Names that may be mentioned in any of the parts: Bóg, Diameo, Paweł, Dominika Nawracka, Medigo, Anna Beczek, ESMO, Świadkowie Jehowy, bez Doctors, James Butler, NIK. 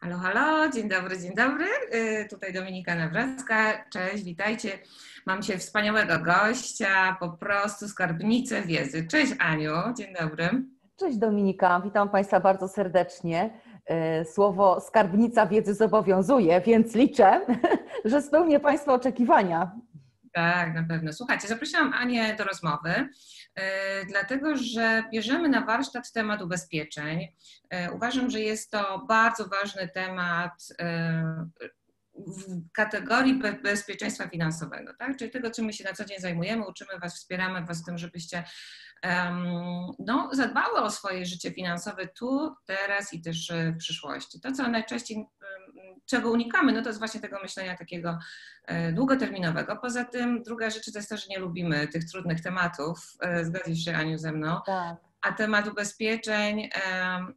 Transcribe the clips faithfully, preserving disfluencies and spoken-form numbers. Halo, halo, dzień dobry, dzień dobry. Tutaj Dominika Nawracka. Cześć, witajcie. Mam się wspaniałego gościa, po prostu skarbnicę wiedzy. Cześć Aniu, dzień dobry. Cześć Dominika, witam Państwa bardzo serdecznie. Słowo skarbnica wiedzy zobowiązuje, więc liczę, że spełnię Państwa oczekiwania. Tak, na pewno. Słuchajcie, zaprosiłam Anię do rozmowy, dlatego że bierzemy na warsztat temat ubezpieczeń. Uważam, że jest to bardzo ważny temat w kategorii bezpieczeństwa finansowego, tak? Czyli tego, czym my się na co dzień zajmujemy, uczymy Was, wspieramy Was w tym, żebyście um, no, zadbały o swoje życie finansowe tu, teraz i też w przyszłości. To, co najczęściej, czego unikamy, no to jest właśnie tego myślenia takiego długoterminowego. Poza tym druga rzecz to jest to, że nie lubimy tych trudnych tematów. Zgodzisz się, Aniu, ze mną? Tak. A temat ubezpieczeń,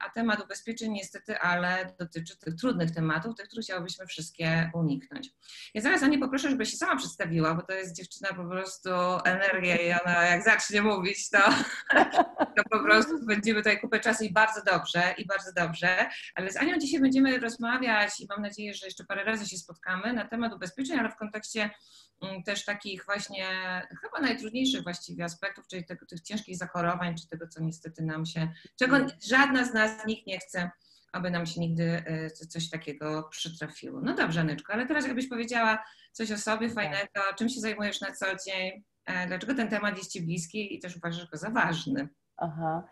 a temat ubezpieczeń niestety, ale dotyczy tych trudnych tematów, tych, których chciałybyśmy wszystkie uniknąć. Ja zaraz Anię poproszę, żeby się sama przedstawiła, bo to jest dziewczyna po prostu energia i ona jak zacznie mówić, to, to po prostu będziemy tutaj kupę czasu i bardzo dobrze, i bardzo dobrze. Ale z Anią dzisiaj będziemy rozmawiać i mam nadzieję, że jeszcze parę razy się spotkamy na temat ubezpieczeń, ale w kontekście też takich właśnie chyba najtrudniejszych właściwie aspektów, czyli tego, tych ciężkich zachorowań, czy tego, co niestety nam się, czego żadna z nas, nikt nie chce, aby nam się nigdy coś takiego przytrafiło. No dobrze, Aneczko, ale teraz jakbyś powiedziała coś o sobie fajnego, czym się zajmujesz na co dzień, dlaczego ten temat jest Ci bliski i też uważasz go za ważny. Aha,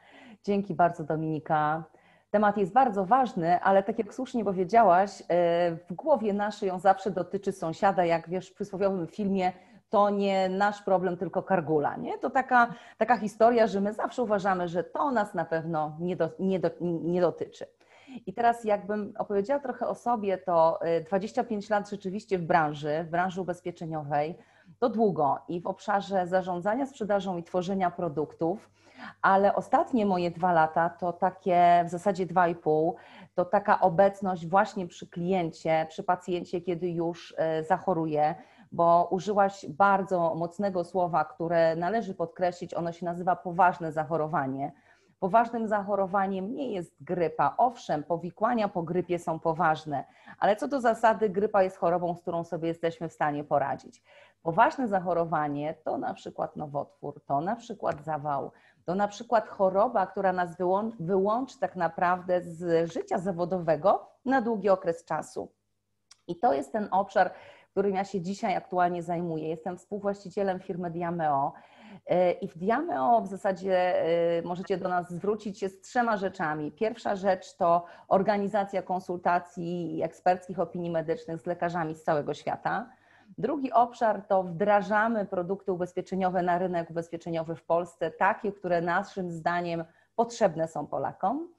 dzięki bardzo, Dominika. Temat jest bardzo ważny, ale tak jak słusznie powiedziałaś, w głowie naszej on zawsze dotyczy sąsiada, jak wiesz w przysłowiowym filmie, to nie nasz problem, tylko kargula, nie? To taka, taka historia, że my zawsze uważamy, że to nas na pewno nie, do, nie, do, nie dotyczy. I teraz jakbym opowiedziała trochę o sobie, to dwadzieścia pięć lat rzeczywiście w branży, w branży ubezpieczeniowej, to długo i w obszarze zarządzania sprzedażą i tworzenia produktów, ale ostatnie moje dwa lata to takie, w zasadzie dwa i pół, to taka obecność właśnie przy kliencie, przy pacjencie, kiedy już zachoruje, bo użyłaś bardzo mocnego słowa, które należy podkreślić, ono się nazywa poważne zachorowanie. Poważnym zachorowaniem nie jest grypa. Owszem, powikłania po grypie są poważne, ale co do zasady grypa jest chorobą, z którą sobie jesteśmy w stanie poradzić. Poważne zachorowanie to na przykład nowotwór, to na przykład zawał, to na przykład choroba, która nas wyłą- wyłączy tak naprawdę z życia zawodowego na długi okres czasu. I to jest ten obszar, którym ja się dzisiaj aktualnie zajmuję. Jestem współwłaścicielem firmy Diameo i w Diameo w zasadzie możecie do nas zwrócić się z trzema rzeczami. Pierwsza rzecz to organizacja konsultacji i eksperckich opinii medycznych z lekarzami z całego świata. Drugi obszar to wdrażamy produkty ubezpieczeniowe na rynek ubezpieczeniowy w Polsce, takie, które naszym zdaniem potrzebne są Polakom.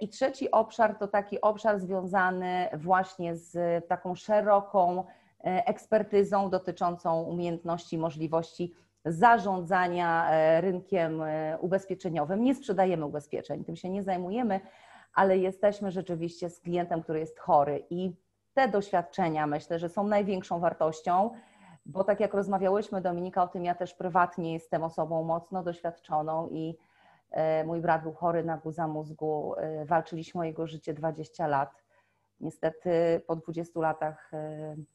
I trzeci obszar to taki obszar związany właśnie z taką szeroką ekspertyzą dotyczącą umiejętności i możliwości zarządzania rynkiem ubezpieczeniowym. Nie sprzedajemy ubezpieczeń, tym się nie zajmujemy, ale jesteśmy rzeczywiście z klientem, który jest chory i te doświadczenia myślę, że są największą wartością, bo tak jak rozmawiałyśmy, Dominika, o tym ja też prywatnie jestem osobą mocno doświadczoną i mój brat był chory na guza mózgu, walczyliśmy o jego życie dwadzieścia lat. Niestety po dwudziestu latach,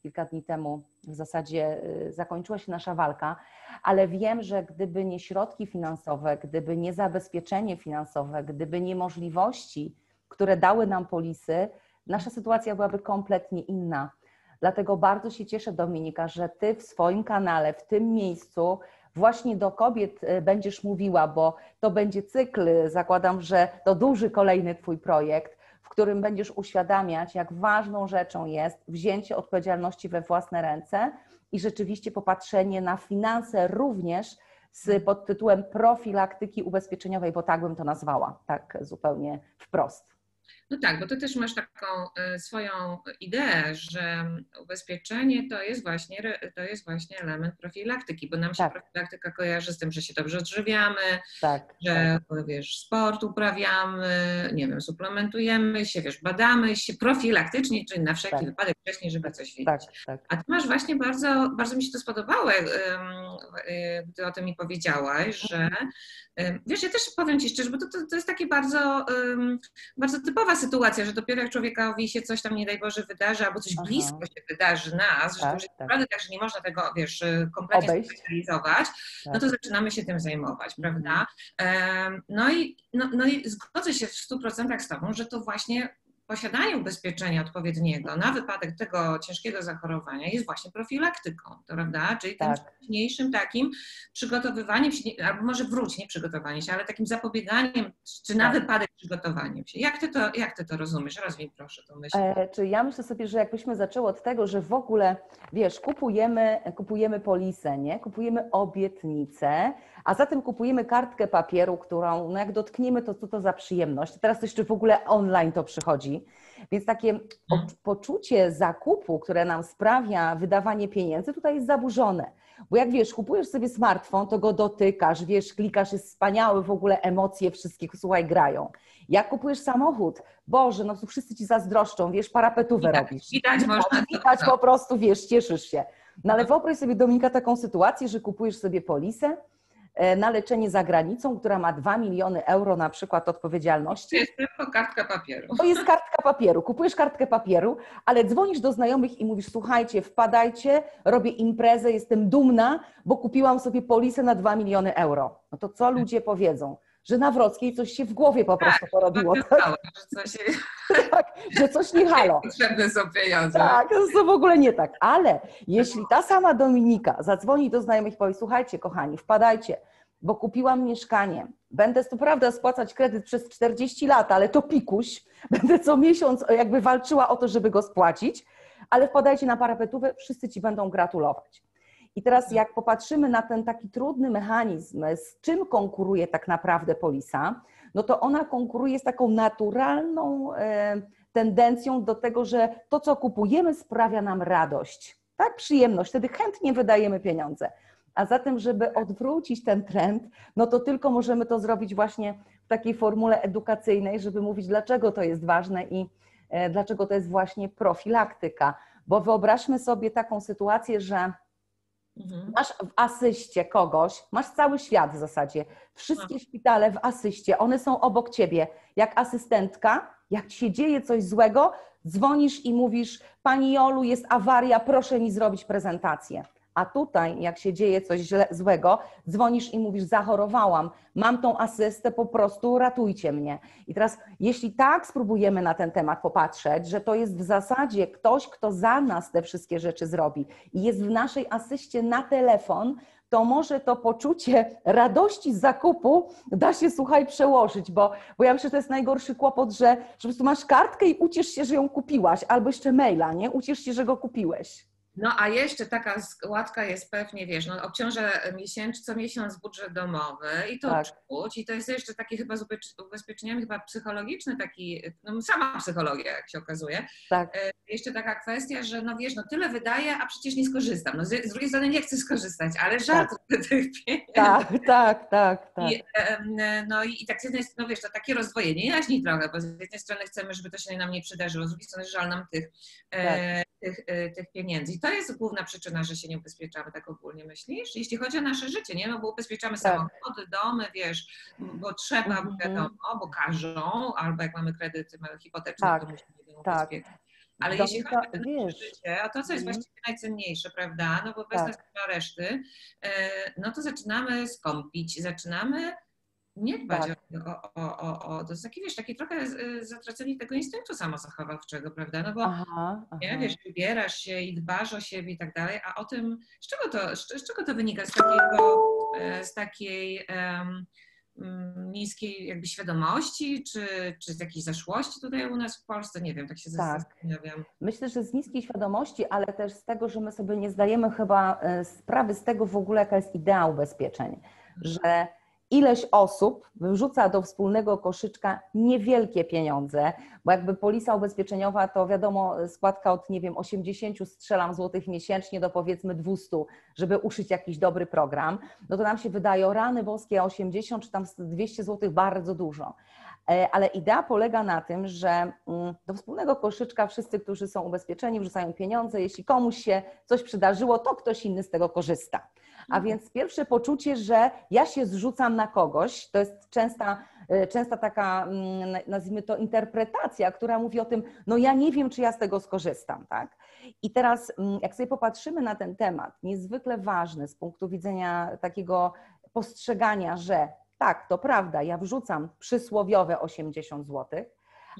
kilka dni temu w zasadzie zakończyła się nasza walka, ale wiem, że gdyby nie środki finansowe, gdyby nie zabezpieczenie finansowe, gdyby nie możliwości, które dały nam polisy, nasza sytuacja byłaby kompletnie inna. Dlatego bardzo się cieszę, Dominika, że Ty w swoim kanale, w tym miejscu właśnie do kobiet będziesz mówiła, bo to będzie cykl, zakładam, że to duży kolejny Twój projekt, w którym będziesz uświadamiać, jak ważną rzeczą jest wzięcie odpowiedzialności we własne ręce i rzeczywiście popatrzenie na finanse również z pod tytułem profilaktyki ubezpieczeniowej, bo tak bym to nazwała, tak zupełnie wprost. No tak, bo ty też masz taką swoją ideę, że ubezpieczenie to jest właśnie, to jest właśnie element profilaktyki, bo nam się tak. profilaktyka kojarzy z tym, że się dobrze odżywiamy, tak, że tak. wiesz, sport uprawiamy, nie wiem, suplementujemy się, wiesz, badamy się profilaktycznie, czyli na wszelki tak. wypadek wcześniej, żeby coś wiedzieć. Tak, tak. A ty masz właśnie bardzo, bardzo mi się to spodobało, gdy o tym mi powiedziałaś, że wiesz, ja też powiem ci szczerze, bo to, to, to jest takie bardzo, bardzo typowa bywa sytuacja, że dopiero jak człowiekowi się coś tam, nie daj Boże, wydarzy, albo coś Aha. blisko się wydarzy nas, tak, że to tak. naprawdę tak, że nie można tego, wiesz, kompletnie specjalizować, tak. no to zaczynamy się tym zajmować, prawda? Mhm. No, i, no, no i zgodzę się w stu procentach z Tobą, że to właśnie posiadanie ubezpieczenia odpowiedniego na wypadek tego ciężkiego zachorowania jest właśnie profilaktyką, prawda? Czyli tym tak. wcześniejszym takim przygotowywaniem się, albo może wróć, nie przygotowanie się, ale takim zapobieganiem, czy na tak. wypadek przygotowaniem się. Jak ty to, jak ty to rozumiesz? Rozwij proszę tą myśl. E, czy ja myślę sobie, że jakbyśmy zaczęły od tego, że w ogóle, wiesz, kupujemy, kupujemy polisę, nie? Kupujemy obietnicę, a zatem kupujemy kartkę papieru, którą, no jak dotkniemy, to co to za przyjemność. Teraz to jeszcze w ogóle online to przychodzi. Więc takie poczucie zakupu, które nam sprawia wydawanie pieniędzy, tutaj jest zaburzone. Bo jak wiesz, kupujesz sobie smartfon, to go dotykasz, wiesz, klikasz, jest wspaniały, w ogóle emocje wszystkich, słuchaj, grają. Jak kupujesz samochód, Boże, no to wszyscy ci zazdroszczą, wiesz, parapetówę widać, robisz. Widać, widać, można, widać to, po prostu, wiesz, cieszysz się. No ale wyobraź sobie, Dominika, taką sytuację, że kupujesz sobie polisę na leczenie za granicą, która ma dwa miliony euro na przykład odpowiedzialności. To jest tylko kartka papieru. To jest kartka papieru. Kupujesz kartkę papieru, ale dzwonisz do znajomych i mówisz, słuchajcie, wpadajcie, robię imprezę, jestem dumna, bo kupiłam sobie polisę na dwa miliony euro. No to co ludzie powiedzą? Że Nawrockiej coś się w głowie po prostu tak, porobiło. Tak, że coś, tak, że coś nie halo. Potrzebne są pieniądze. Tak, to w ogóle nie tak. Ale jeśli ta sama Dominika zadzwoni do znajomych i powie, słuchajcie kochani, wpadajcie, bo kupiłam mieszkanie, będę to prawda spłacać kredyt przez czterdzieści lat, ale to pikuś, będę co miesiąc jakby walczyła o to, żeby go spłacić, ale wpadajcie na parapetówę, wszyscy ci będą gratulować. I teraz jak popatrzymy na ten taki trudny mechanizm, z czym konkuruje tak naprawdę polisa, no to ona konkuruje z taką naturalną e, tendencją do tego, że to, co kupujemy, sprawia nam radość, tak, przyjemność, wtedy chętnie wydajemy pieniądze. A zatem, żeby odwrócić ten trend, no to tylko możemy to zrobić właśnie w takiej formule edukacyjnej, żeby mówić, dlaczego to jest ważne i e, dlaczego to jest właśnie profilaktyka. Bo wyobraźmy sobie taką sytuację, że masz w asyście kogoś, masz cały świat w zasadzie, wszystkie szpitale w asyście, one są obok ciebie, jak asystentka, jak ci się dzieje coś złego, dzwonisz i mówisz, pani Jolu, jest awaria, proszę mi zrobić prezentację. A tutaj, jak się dzieje coś źle, złego, dzwonisz i mówisz, zachorowałam, mam tą asystę, po prostu ratujcie mnie. I teraz, jeśli tak spróbujemy na ten temat popatrzeć, że to jest w zasadzie ktoś, kto za nas te wszystkie rzeczy zrobi i jest w naszej asyście na telefon, to może to poczucie radości z zakupu da się, słuchaj, przełożyć, bo, bo ja myślę, że to jest najgorszy kłopot, że, że po prostu masz kartkę i uciesz się, że ją kupiłaś, albo jeszcze maila, nie? Uciesz się, że go kupiłeś. No a jeszcze taka składka jest pewnie, wiesz, no obciąża miesięcz, co miesiąc budżet domowy i to tak. czuć i to jest jeszcze takie chyba z ubezpieczeniami chyba psychologiczny taki, no sama psychologia jak się okazuje, tak. e, jeszcze taka kwestia, że no wiesz, no tyle wydaję, a przecież nie skorzystam, no z, z drugiej strony nie chcę skorzystać, ale żart tak. tych pieniędzy. Tak, tak, tak. tak. I, e, no i, i tak z jednej strony, no wiesz, to takie rozdwojenie jaźni trochę, bo z jednej strony chcemy, żeby to się nam nie przydarzyło, z drugiej strony żal nam tych, e, tak. tych, e, tych pieniędzy. To jest główna przyczyna, że się nie ubezpieczamy, tak ogólnie myślisz? Jeśli chodzi o nasze życie, nie? No bo ubezpieczamy tak. samochody, domy, wiesz, bo trzeba, mm-hmm. wiadomo, bo każą, albo jak mamy kredyty hipoteczne, tak. to musimy tak. ubezpieczyć. Ale Dominika, jeśli chodzi o nasze wiesz. życie, o to, co jest mm. właściwie najcenniejsze, prawda? No bo bez tak. nas reszty, no to zaczynamy skąpić, zaczynamy nie dbać tak. o, o, o, o, to jest taki, wiesz, taki trochę zatracenie tego instynktu samozachowawczego, prawda, no bo aha, nie, aha. wiesz, wybierasz się i dbasz o siebie i tak dalej, a o tym, z czego to, z, z czego to wynika, z takiego, z takiej um, niskiej jakby świadomości, czy, czy z jakiejś zaszłości tutaj u nas w Polsce, nie wiem, tak się tak. zastanawiam. Myślę, że z niskiej świadomości, ale też z tego, że my sobie nie zdajemy chyba sprawy z tego w ogóle, jaka jest idea ubezpieczeń, że ileś osób wrzuca do wspólnego koszyczka niewielkie pieniądze, bo jakby polisa ubezpieczeniowa to wiadomo składka od, nie wiem, osiemdziesięciu strzelam złotych miesięcznie do powiedzmy dwustu, żeby uszyć jakiś dobry program, no to nam się wydaje, o rany boskie, osiemdziesiąt czy tam dwieście złotych bardzo dużo. Ale idea polega na tym, że do wspólnego koszyczka wszyscy, którzy są ubezpieczeni, wrzucają pieniądze. Jeśli komuś się coś przydarzyło, to ktoś inny z tego korzysta. A więc pierwsze poczucie, że ja się zrzucam na kogoś, to jest częsta częsta taka, nazwijmy to, interpretacja, która mówi o tym, no ja nie wiem, czy ja z tego skorzystam, tak? I teraz, jak sobie popatrzymy na ten temat, niezwykle ważny z punktu widzenia takiego postrzegania, że tak, to prawda, ja wrzucam przysłowiowe osiemdziesiąt złotych,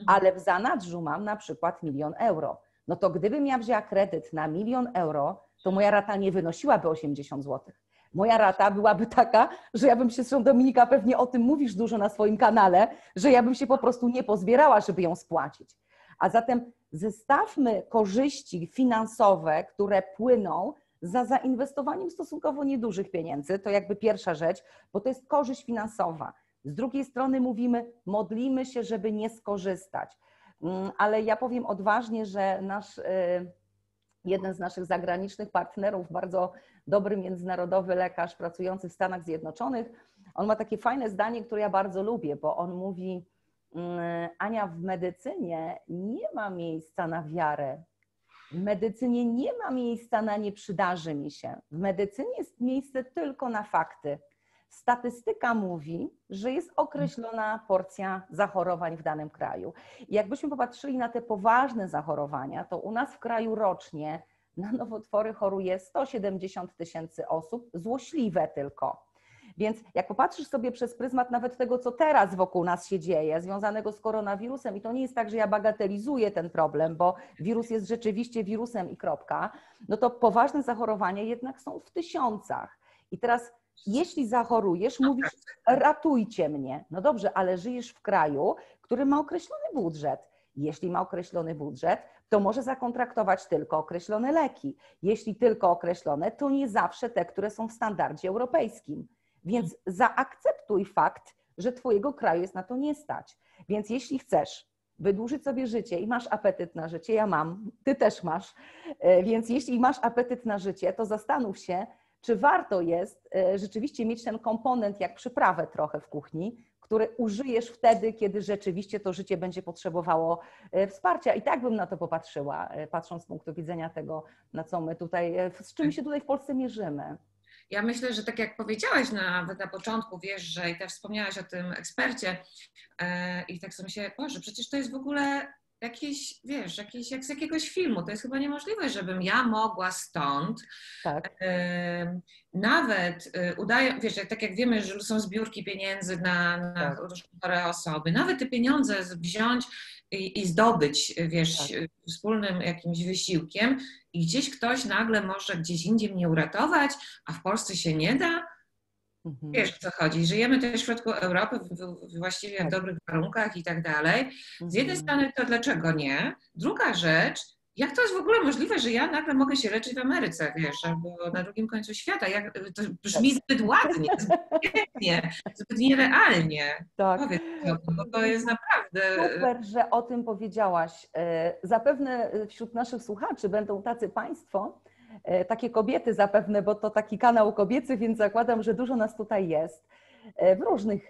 ale w zanadrzu mam na przykład milion euro. No to gdybym ja wzięła kredyt na milion euro, to moja rata nie wynosiłaby osiemdziesiąt złotych. Moja rata byłaby taka, że ja bym się, zresztą Dominika, pewnie o tym mówisz dużo na swoim kanale, że ja bym się po prostu nie pozbierała, żeby ją spłacić. A zatem zestawmy korzyści finansowe, które płyną za zainwestowaniem stosunkowo niedużych pieniędzy, to jakby pierwsza rzecz, bo to jest korzyść finansowa. Z drugiej strony mówimy, modlimy się, żeby nie skorzystać. Ale ja powiem odważnie, że nasz, jeden z naszych zagranicznych partnerów, bardzo dobry międzynarodowy lekarz pracujący w Stanach Zjednoczonych, on ma takie fajne zdanie, które ja bardzo lubię, bo on mówi: Ania, w medycynie nie ma miejsca na wiarę, w medycynie nie ma miejsca na nie przydarzy mi się, w medycynie jest miejsce tylko na fakty. Statystyka mówi, że jest określona porcja zachorowań w danym kraju. I jakbyśmy popatrzyli na te poważne zachorowania, to u nas w kraju rocznie na nowotwory choruje sto siedemdziesiąt tysięcy osób, złośliwe tylko. Więc jak popatrzysz sobie przez pryzmat nawet tego, co teraz wokół nas się dzieje, związanego z koronawirusem, i to nie jest tak, że ja bagatelizuję ten problem, bo wirus jest rzeczywiście wirusem i kropka, no to poważne zachorowania jednak są w tysiącach. I teraz jeśli zachorujesz, mówisz: ratujcie mnie. No dobrze, ale żyjesz w kraju, który ma określony budżet. Jeśli ma określony budżet, to może zakontraktować tylko określone leki. Jeśli tylko określone, to nie zawsze te, które są w standardzie europejskim. Więc zaakceptuj fakt, że twojego kraju jest na to nie stać. Więc jeśli chcesz wydłużyć sobie życie i masz apetyt na życie, ja mam, ty też masz, więc jeśli masz apetyt na życie, to zastanów się, czy warto jest rzeczywiście mieć ten komponent jak przyprawę trochę w kuchni, który użyjesz wtedy, kiedy rzeczywiście to życie będzie potrzebowało wsparcia. I tak bym na to popatrzyła, patrząc z punktu widzenia tego, na co my tutaj, z czym się tutaj w Polsce mierzymy. Ja myślę, że tak jak powiedziałaś nawet na początku, wiesz, że i też wspomniałaś o tym ekspercie, i tak sobie myślę, Boże, przecież to jest w ogóle jakieś, wiesz, jakieś, jak z jakiegoś filmu. To jest chyba niemożliwe, żebym ja mogła stąd. Tak. E, nawet e, udają, wiesz, jak, tak jak wiemy, że są zbiórki pieniędzy na, na tak. różne osoby. Nawet te pieniądze wziąć i, i zdobyć, wiesz, tak. wspólnym jakimś wysiłkiem, i gdzieś ktoś nagle może gdzieś indziej mnie uratować, a w Polsce się nie da. Mhm. Wiesz, o co chodzi. Żyjemy też w środku Europy, w, właściwie tak. w dobrych warunkach i tak dalej. Z jednej strony to dlaczego nie? Druga rzecz, jak to jest w ogóle możliwe, że ja nagle mogę się leczyć w Ameryce, wiesz, albo na drugim końcu świata. Jak, to brzmi zbyt ładnie, zbyt pięknie, zbyt nierealnie. Tak. Powiedz to, bo to jest naprawdę... Super, że o tym powiedziałaś. Zapewne wśród naszych słuchaczy będą tacy państwo, takie kobiety zapewne, bo to taki kanał kobiecy, więc zakładam, że dużo nas tutaj jest w różnych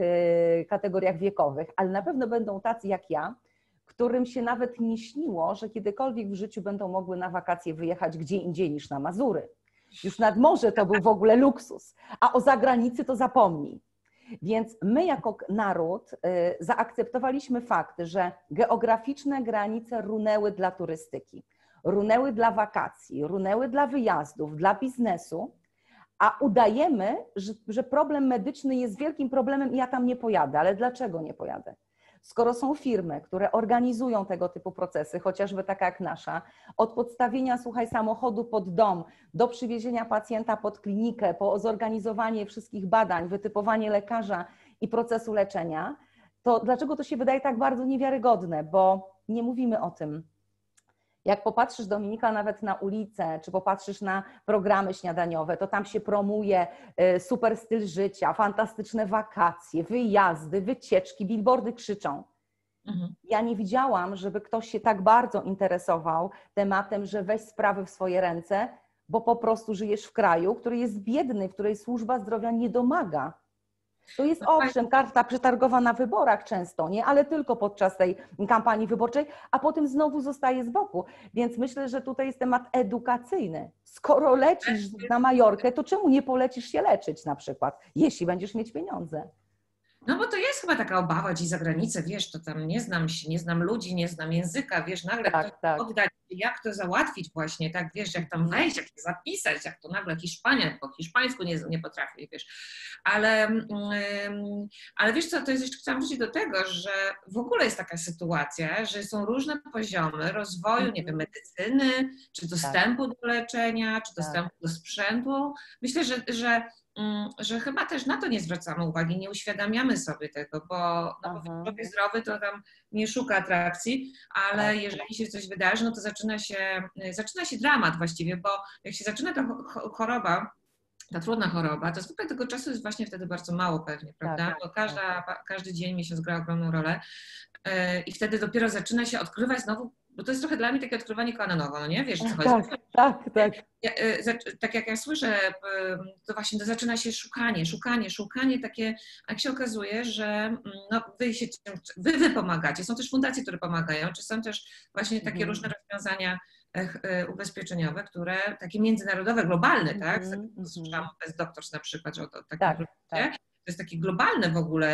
kategoriach wiekowych, ale na pewno będą tacy jak ja, którym się nawet nie śniło, że kiedykolwiek w życiu będą mogły na wakacje wyjechać gdzie indziej niż na Mazury. Już nad morze to był w ogóle luksus, a o zagranicy to zapomnij. Więc my jako naród zaakceptowaliśmy fakt, że geograficzne granice runęły dla turystyki. Runęły dla wakacji, runęły dla wyjazdów, dla biznesu, a udajemy, że, że problem medyczny jest wielkim problemem i ja tam nie pojadę. Ale dlaczego nie pojadę? Skoro są firmy, które organizują tego typu procesy, chociażby taka jak nasza, od podstawienia, słuchaj, samochodu pod dom, do przywiezienia pacjenta pod klinikę, po zorganizowanie wszystkich badań, wytypowanie lekarza i procesu leczenia, to dlaczego to się wydaje tak bardzo niewiarygodne? Bo nie mówimy o tym. Jak popatrzysz, Dominika, nawet na ulicę, czy popatrzysz na programy śniadaniowe, to tam się promuje super styl życia, fantastyczne wakacje, wyjazdy, wycieczki, billboardy krzyczą. Mhm. Ja nie widziałam, żeby ktoś się tak bardzo interesował tematem, że weź sprawy w swoje ręce, bo po prostu żyjesz w kraju, który jest biedny, w której służba zdrowia nie domaga. To jest, owszem, karta przetargowa na wyborach często, nie, ale tylko podczas tej kampanii wyborczej, a potem znowu zostaje z boku. Więc myślę, że tutaj jest temat edukacyjny. Skoro lecisz na Majorkę, to czemu nie polecisz się leczyć na przykład, jeśli będziesz mieć pieniądze? No bo to jest chyba taka obawa gdzieś za granicę, wiesz, to tam nie znam się, nie znam ludzi, nie znam języka, wiesz, nagle tak, to tak. oddać, jak to załatwić właśnie, tak, wiesz, jak tam wejść, jak to zapisać, jak to nagle Hiszpania, po hiszpańsku nie, nie potrafię, wiesz, ale, um, ale wiesz co, to jest jeszcze, chciałam wrócić do tego, że w ogóle jest taka sytuacja, że są różne poziomy rozwoju, nie wiem, medycyny, czy dostępu tak. do leczenia, czy dostępu tak. do sprzętu, myślę, że, że że chyba też na to nie zwracamy uwagi, nie uświadamiamy sobie tego, bo no, człowiek zdrowy to tam nie szuka atrakcji, ale Aha. jeżeli się coś wydarzy, no to zaczyna się, zaczyna się dramat właściwie, bo jak się zaczyna ta choroba, ta trudna choroba, to zwykle tego czasu jest właśnie wtedy bardzo mało pewnie, prawda? Bo każda, każdy dzień, miesiąc gra ogromną rolę i wtedy dopiero zaczyna się odkrywać znowu, bo to jest trochę dla mnie takie odkrywanie koła na nowo, no nie? Wiesz, co chodzi? Tak, tak, tak. Ja, tak jak ja słyszę, to właśnie to zaczyna się szukanie, szukanie, szukanie takie, jak się okazuje, że no, wy, się, wy, wy pomagacie, są też fundacje, które pomagają, czy są też właśnie takie mm. różne rozwiązania ubezpieczeniowe, które takie międzynarodowe, globalne, tak? Mm. Słyszałam o bez Doctors na przykład, że o, o takim tak, tak. To jest takie globalne w ogóle,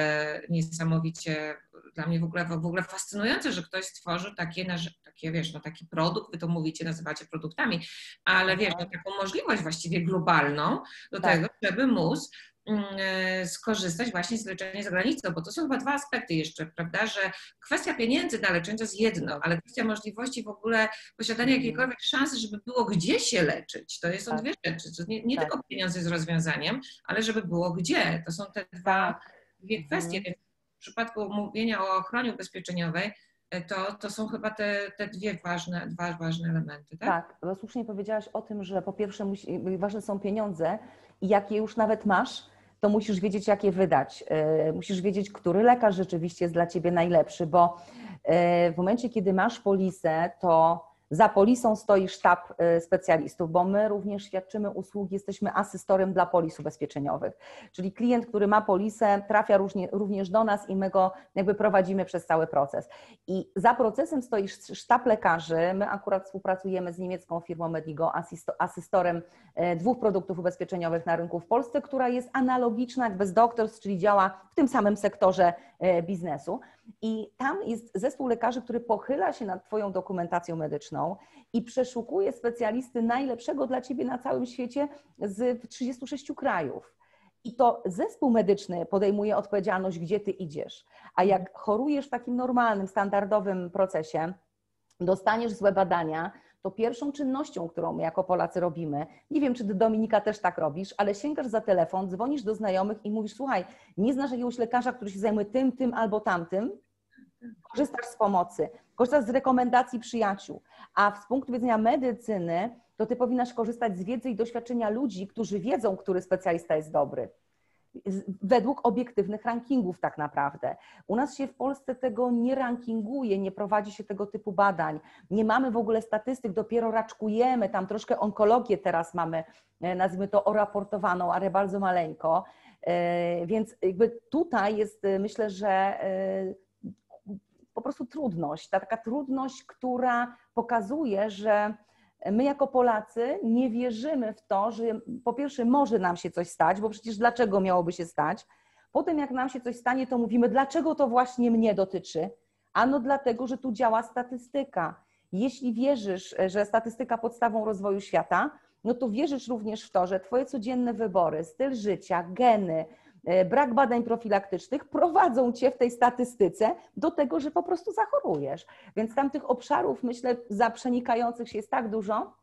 niesamowicie, dla mnie w ogóle, w ogóle fascynujące, że ktoś stworzył takie, takie, wiesz, no taki produkt, wy to mówicie, nazywacie produktami, ale wiesz, no, taką możliwość właściwie globalną do tak. tego, żeby móc skorzystać właśnie z leczenia za granicą, bo to są chyba dwa aspekty jeszcze, prawda, że kwestia pieniędzy na leczenie to jest jedno, ale kwestia możliwości w ogóle posiadania jakiejkolwiek szansy, żeby było gdzie się leczyć, to jest tak. dwie rzeczy, nie, nie tak. tylko pieniądze z rozwiązaniem, ale żeby było gdzie, to są te dwa, dwie kwestie, mhm. w przypadku mówienia o ochronie ubezpieczeniowej To, to są chyba te, te dwie ważne, dwa ważne elementy, tak? Tak, słusznie powiedziałaś o tym, że po pierwsze musi, ważne są pieniądze i jak je już nawet masz, to musisz wiedzieć, jak je wydać. Musisz wiedzieć, który lekarz rzeczywiście jest dla Ciebie najlepszy, bo w momencie, kiedy masz polisę, to za polisą stoi sztab specjalistów, bo my również świadczymy usługi, jesteśmy asystorem dla polis ubezpieczeniowych, czyli klient, który ma polisę, trafia również do nas i my go jakby prowadzimy przez cały proces. I za procesem stoi sztab lekarzy, my akurat współpracujemy z niemiecką firmą Medigo, asystorem dwóch produktów ubezpieczeniowych na rynku w Polsce, która jest analogiczna jak bez Doctors, czyli działa w tym samym sektorze biznesu. I tam jest zespół lekarzy, który pochyla się nad Twoją dokumentacją medyczną i przeszukuje specjalisty najlepszego dla Ciebie na całym świecie z trzydziestu sześciu krajów. I to zespół medyczny podejmuje odpowiedzialność, gdzie Ty idziesz. A jak chorujesz w takim normalnym, standardowym procesie, dostaniesz złe badania, to pierwszą czynnością, którą my jako Polacy robimy, nie wiem, czy Ty, Dominika, też tak robisz, ale sięgasz za telefon, dzwonisz do znajomych i mówisz, słuchaj, nie znasz jakiegoś lekarza, który się zajmuje tym, tym albo tamtym, korzystasz z pomocy, korzystasz z rekomendacji przyjaciół, a z punktu widzenia medycyny, to Ty powinnaś korzystać z wiedzy i doświadczenia ludzi, którzy wiedzą, który specjalista jest dobry. Według obiektywnych rankingów tak naprawdę. U nas się w Polsce tego nie rankinguje, nie prowadzi się tego typu badań, nie mamy w ogóle statystyk, dopiero raczkujemy, tam troszkę onkologię teraz mamy, nazwijmy to oraportowaną, ale bardzo maleńko, więc jakby tutaj jest, myślę, że po prostu trudność, ta taka trudność, która pokazuje, że my jako Polacy nie wierzymy w to, że po pierwsze może nam się coś stać, bo przecież dlaczego miałoby się stać? Potem jak nam się coś stanie, to mówimy, dlaczego to właśnie mnie dotyczy? Ano dlatego, że tu działa statystyka. Jeśli wierzysz, że statystyka podstawą rozwoju świata, no to wierzysz również w to, że Twoje codzienne wybory, styl życia, geny, brak badań profilaktycznych prowadzą Cię w tej statystyce do tego, że po prostu zachorujesz. Więc tam tych obszarów, myślę, zaprzenikających się jest tak dużo,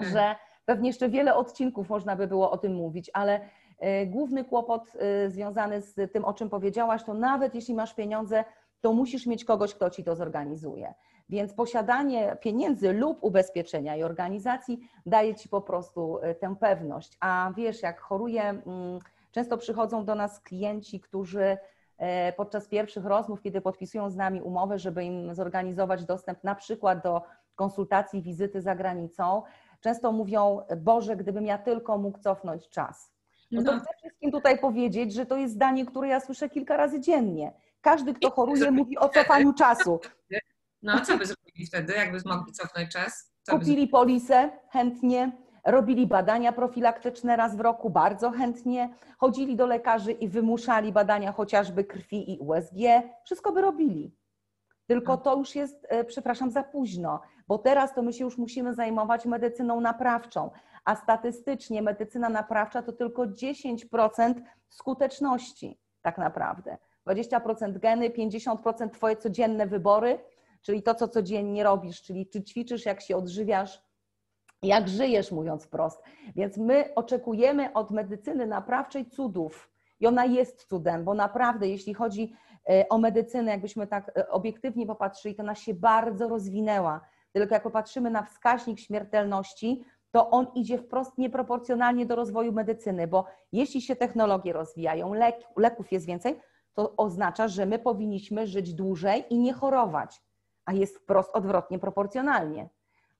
że pewnie jeszcze wiele odcinków można by było o tym mówić, ale główny kłopot związany z tym, o czym powiedziałaś, to nawet jeśli masz pieniądze, to musisz mieć kogoś, kto Ci to zorganizuje. Więc posiadanie pieniędzy lub ubezpieczenia i organizacji daje Ci po prostu tę pewność. A wiesz, jak choruje... Często przychodzą do nas klienci, którzy podczas pierwszych rozmów, kiedy podpisują z nami umowę, żeby im zorganizować dostęp na przykład do konsultacji, wizyty za granicą, często mówią, Boże, gdybym ja tylko mógł cofnąć czas. No to no. Chcę wszystkim tutaj powiedzieć, że to jest zdanie, które ja słyszę kilka razy dziennie. Każdy, kto choruje, mówi o cofaniu czasu. No a co by zrobili wtedy, jakby mogli cofnąć czas? Co Kupili by... polisę chętnie. robili badania profilaktyczne raz w roku, bardzo chętnie, chodzili do lekarzy i wymuszali badania chociażby krwi i U S G, wszystko by robili. Tylko to już jest, przepraszam, za późno, bo teraz to my się już musimy zajmować medycyną naprawczą, a statystycznie medycyna naprawcza to tylko dziesięć procent skuteczności tak naprawdę. dwadzieścia procent geny, pięćdziesiąt procent twoje codzienne wybory, czyli to, co codziennie robisz, czyli czy ćwiczysz, jak się odżywiasz, jak żyjesz, mówiąc wprost. Więc my oczekujemy od medycyny naprawczej cudów i ona jest cudem, bo naprawdę, jeśli chodzi o medycynę, jakbyśmy tak obiektywnie popatrzyli, to ona się bardzo rozwinęła. Tylko jak popatrzymy na wskaźnik śmiertelności, to on idzie wprost nieproporcjonalnie do rozwoju medycyny, bo jeśli się technologie rozwijają, leków jest więcej, to oznacza, że my powinniśmy żyć dłużej i nie chorować, a jest wprost odwrotnie proporcjonalnie,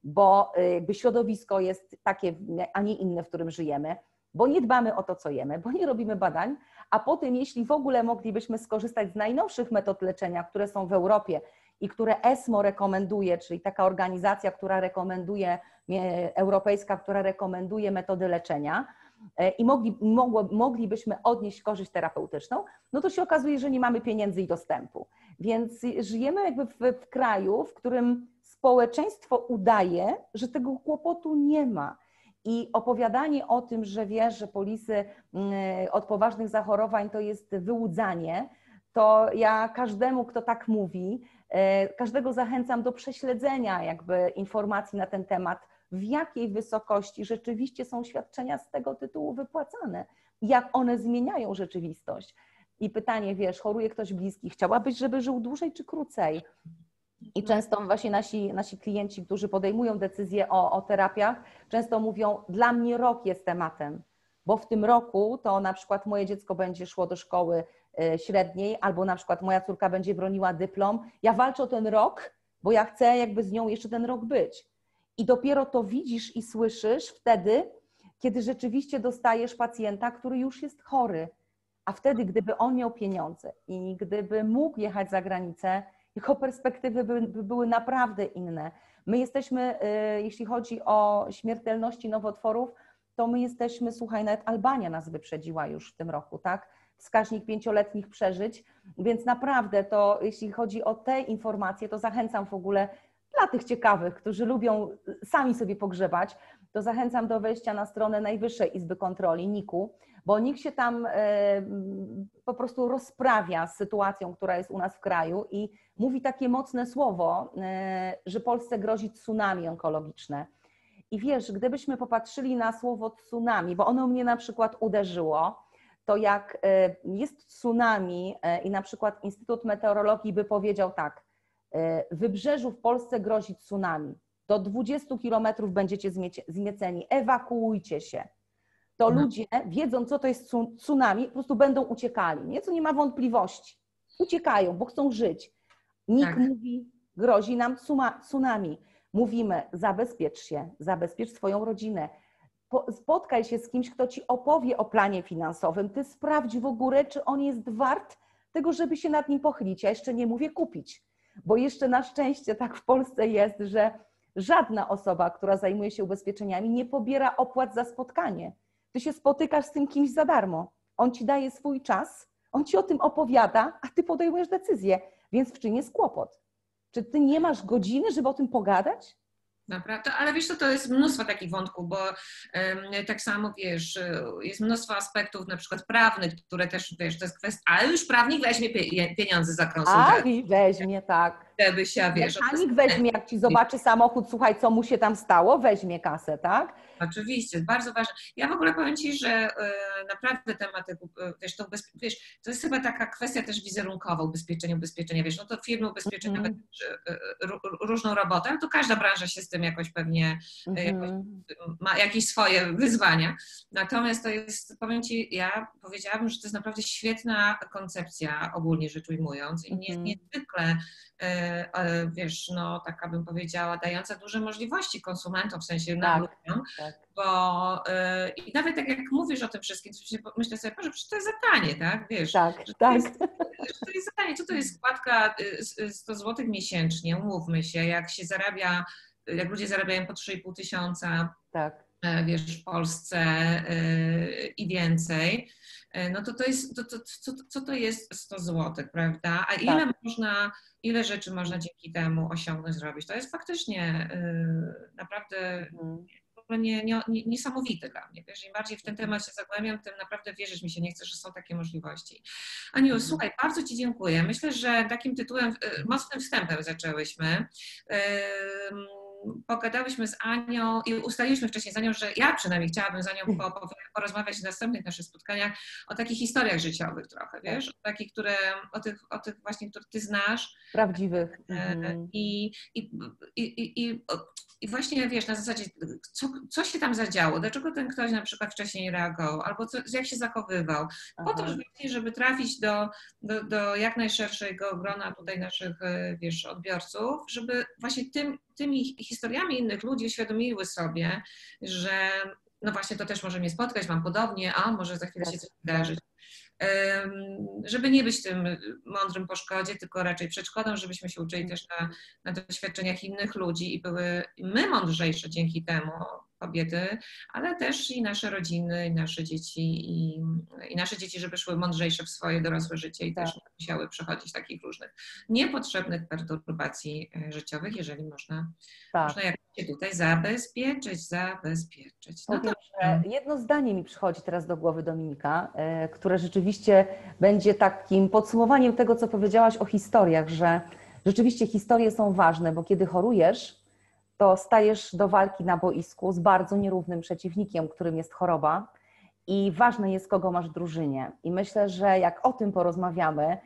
bo jakby środowisko jest takie, a nie inne, w którym żyjemy, bo nie dbamy o to, co jemy, bo nie robimy badań, a potem, jeśli w ogóle moglibyśmy skorzystać z najnowszych metod leczenia, które są w Europie i które ESMO rekomenduje, czyli taka organizacja, która rekomenduje, europejska, która rekomenduje metody leczenia, i mogli, moglibyśmy odnieść korzyść terapeutyczną, no to się okazuje, że nie mamy pieniędzy i dostępu. Więc żyjemy jakby w, w kraju, w którym społeczeństwo udaje, że tego kłopotu nie ma. I opowiadanie o tym, że wiesz, że polisy od poważnych zachorowań to jest wyłudzanie, to ja każdemu, kto tak mówi, każdego zachęcam do prześledzenia jakby informacji na ten temat, w jakiej wysokości rzeczywiście są świadczenia z tego tytułu wypłacane, jak one zmieniają rzeczywistość. I pytanie, wiesz, choruje ktoś bliski, chciałabyś, żeby żył dłużej czy krócej? I często właśnie nasi, nasi klienci, którzy podejmują decyzje o, o terapiach, często mówią, dla mnie rok jest tematem, bo w tym roku to na przykład moje dziecko będzie szło do szkoły średniej, albo na przykład moja córka będzie broniła dyplom. Ja walczę o ten rok, bo ja chcę jakby z nią jeszcze ten rok być. I dopiero to widzisz i słyszysz wtedy, kiedy rzeczywiście dostajesz pacjenta, który już jest chory, a wtedy, gdyby on miał pieniądze i gdyby mógł jechać za granicę, jego perspektywy by, by były naprawdę inne. My jesteśmy, jeśli chodzi o śmiertelności nowotworów, to my jesteśmy, słuchaj, nawet Albania nas wyprzedziła już w tym roku, tak? Wskaźnik pięcioletnich przeżyć, więc naprawdę to, jeśli chodzi o te informacje, to zachęcam w ogóle dla tych ciekawych, którzy lubią sami sobie pogrzebać, to zachęcam do wejścia na stronę Najwyższej Izby Kontroli, niku, bo nikt się tam y, po prostu rozprawia z sytuacją, która jest u nas w kraju i mówi takie mocne słowo, y, że Polsce grozi tsunami onkologiczne. I wiesz, gdybyśmy popatrzyli na słowo tsunami, bo ono mnie na przykład uderzyło, to jak y, jest tsunami y, i na przykład Instytut Meteorologii by powiedział tak, wybrzeżu w Polsce grozi tsunami. Do dwudziestu kilometrów będziecie zmieceni, ewakuujcie się. To no. Ludzie, wiedząc, co to jest tsunami, po prostu będą uciekali. Nie, co nie ma wątpliwości. Uciekają, bo chcą żyć. Nikt tak. mówi, grozi nam tsunami. Mówimy, zabezpiecz się, zabezpiecz swoją rodzinę. Spotkaj się z kimś, kto ci opowie o planie finansowym. Ty sprawdź w ogóle, czy on jest wart tego, żeby się nad nim pochylić. Ja jeszcze nie mówię kupić. Bo jeszcze na szczęście tak w Polsce jest, że żadna osoba, która zajmuje się ubezpieczeniami, nie pobiera opłat za spotkanie. Ty się spotykasz z tym kimś za darmo. On ci daje swój czas, on ci o tym opowiada, a ty podejmujesz decyzję. Więc w czym jest kłopot? Czy ty nie masz godziny, żeby o tym pogadać? Naprawdę, ale wiesz co, to jest mnóstwo takich wątków, bo ym, tak samo, wiesz, jest mnóstwo aspektów na przykład prawnych, które też, wiesz, to jest kwestia, ale już prawnik weźmie pie, pieniądze za konsultację. Prawnik weźmie, tak. Żeby się, wiesz... Prawnik weźmie, jak ci zobaczy samochód, słuchaj, co mu się tam stało, weźmie kasę, tak? Oczywiście, jest bardzo ważne. Ja w ogóle powiem ci, że y, naprawdę temat, wiesz, to, wiesz, to jest chyba taka kwestia też wizerunkowa, ubezpieczenia, ubezpieczenia, wiesz, no to firmy ubezpieczeniowe mm. różną robotę, ale to każda branża się z tym jakoś pewnie mm. jakoś, ma jakieś swoje wyzwania. Natomiast to jest, powiem ci, ja powiedziałabym, że to jest naprawdę świetna koncepcja, ogólnie rzecz ujmując, i nie, mm. niezwykle, y, wiesz, no taka bym powiedziała, dająca duże możliwości konsumentom, w sensie tak. ludziom, tak. Bo yy, i nawet tak jak mówisz o tym wszystkim, myślę sobie, że to jest za tanie, tak? Wiesz, tak, że to, tak. Jest, że to jest za tanie. Co to jest składka sto złotych miesięcznie, umówmy się, jak się zarabia, jak ludzie zarabiają po trzy i pół tysiąca, tak. wiesz, w Polsce i więcej, no to to jest, to, to, co, co to jest sto złotych, prawda? A ile tak. można, ile rzeczy można dzięki temu osiągnąć, zrobić? To jest faktycznie y, naprawdę mm. w ogóle nie, nie, nie, niesamowite dla mnie, wiesz? Im bardziej w ten temat się zagłębiam, tym naprawdę wierzyć mi się nie chce, że są takie możliwości. Aniu, mm. słuchaj, bardzo Ci dziękuję. Myślę, że takim tytułem, y, mocnym wstępem zaczęłyśmy. Y, Pogadałyśmy z Anią i ustaliliśmy wcześniej z Anią, że ja przynajmniej chciałabym z Anią porozmawiać w następnych naszych spotkaniach o takich historiach życiowych trochę, wiesz, o takich, które, o tych, o tych właśnie, które Ty znasz. Prawdziwych. Mhm. I, i, i, i, i właśnie, wiesz, na zasadzie, co, co się tam zadziało, dlaczego ten ktoś na przykład wcześniej reagował, albo co, jak się zachowywał. Po to, żeby trafić do, do, do jak najszerszego grona tutaj naszych, wiesz, odbiorców, żeby właśnie tym, tymi historiami innych ludzi uświadomiły sobie, że no właśnie to też może mnie spotkać, mam podobnie, a może za chwilę się coś wydarzyć. Um, żeby nie być tym mądrym po szkodzie, tylko raczej przeszkodą, żebyśmy się uczyli też na, na doświadczeniach innych ludzi i były my mądrzejsze dzięki temu, kobiety, ale też i nasze rodziny, i nasze dzieci, i, i nasze dzieci, żeby szły mądrzejsze w swoje dorosłe życie i tak. też musiały przechodzić takich różnych niepotrzebnych perturbacji życiowych, jeżeli można, tak. można jakoś się tutaj zabezpieczyć, zabezpieczyć. No to... Jedno zdanie mi przychodzi teraz do głowy, Dominika, które rzeczywiście będzie takim podsumowaniem tego, co powiedziałaś o historiach, że rzeczywiście historie są ważne, bo kiedy chorujesz, to stajesz do walki na boisku z bardzo nierównym przeciwnikiem, którym jest choroba i ważne jest, kogo masz w drużynie. I myślę, że jak o tym porozmawiamy,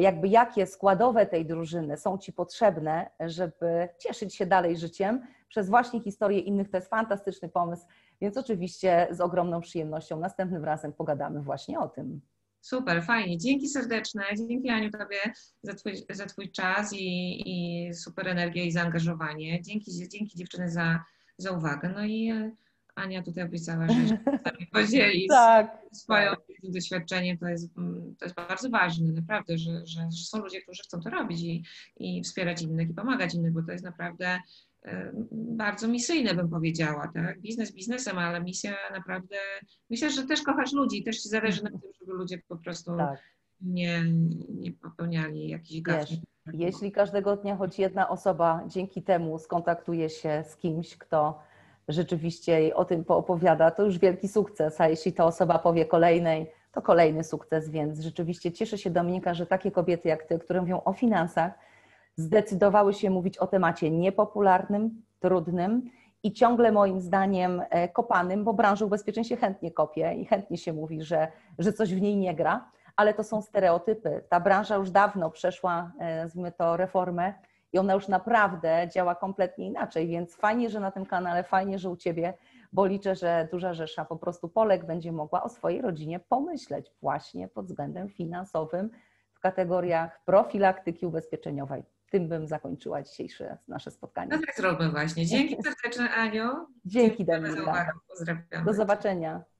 jakby jakie składowe tej drużyny są Ci potrzebne, żeby cieszyć się dalej życiem przez właśnie historię innych, to jest fantastyczny pomysł, więc oczywiście z ogromną przyjemnością następnym razem pogadamy właśnie o tym. Super, fajnie. Dzięki serdeczne. Dzięki, Aniu, Tobie za Twój, za twój czas i, i super energię i zaangażowanie. Dzięki, dzięki dziewczyny za, za uwagę. No i Ania tutaj obiecała, że się podzieli tak, swoją tak. doświadczeniem. To jest, to jest bardzo ważne, naprawdę, że, że, że są ludzie, którzy chcą to robić i, i wspierać innych i pomagać innych, bo to jest naprawdę bardzo misyjne, bym powiedziała, tak? Biznes biznesem, ale misja naprawdę... Myślę, że też kochasz ludzi i też Ci zależy na tym, żeby ludzie po prostu tak. nie, nie popełniali jakichś gafów. Jeśli każdego dnia choć jedna osoba dzięki temu skontaktuje się z kimś, kto rzeczywiście jej o tym poopowiada, to już wielki sukces, a jeśli ta osoba powie kolejnej, to kolejny sukces, więc rzeczywiście cieszę się, Dominika, że takie kobiety jak Ty, które mówią o finansach, zdecydowały się mówić o temacie niepopularnym, trudnym i ciągle moim zdaniem kopanym, bo branżę ubezpieczeń się chętnie kopie i chętnie się mówi, że, że coś w niej nie gra, ale to są stereotypy. Ta branża już dawno przeszła, nazwijmy to, reformę i ona już naprawdę działa kompletnie inaczej, więc fajnie, że na tym kanale, fajnie, że u Ciebie, bo liczę, że duża rzesza po prostu Polek będzie mogła o swojej rodzinie pomyśleć właśnie pod względem finansowym w kategoriach profilaktyki ubezpieczeniowej. Tym bym zakończyła dzisiejsze nasze spotkanie. No tak zróbmy właśnie. Dzięki serdeczne, Aniu. Dzięki, Dominika. Pozdrawiam. Do zobaczenia.